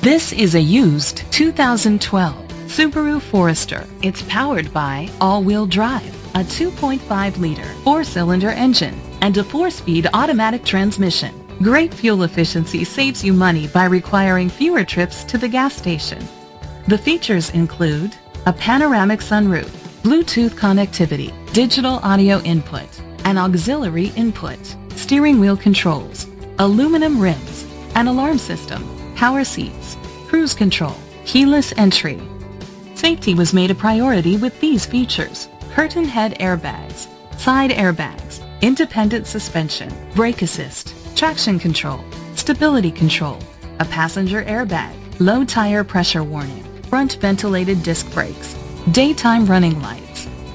This is a used 2012 Subaru Forester. It's powered by all-wheel drive, a 2.5-liter 4-cylinder engine, and a 4-speed automatic transmission. Great fuel efficiency saves you money by requiring fewer trips to the gas station. The features include a panoramic sunroof, Bluetooth connectivity, digital audio input, an auxiliary input, steering wheel controls, aluminum rims, an alarm system, power seats, cruise control, keyless entry. Safety was made a priority with these features: curtain head airbags, side airbags, independent suspension, brake assist, traction control, stability control, a passenger airbag, low tire pressure warning, front ventilated disc brakes, daytime running lights.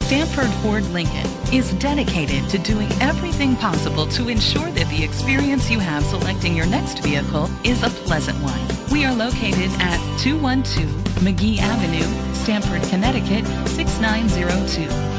Stamford Ford Lincoln is dedicated to doing everything possible to ensure that the experience you have selecting your next vehicle is a pleasant one. We are located at 212 McGee Avenue, Stamford, Connecticut, 69002.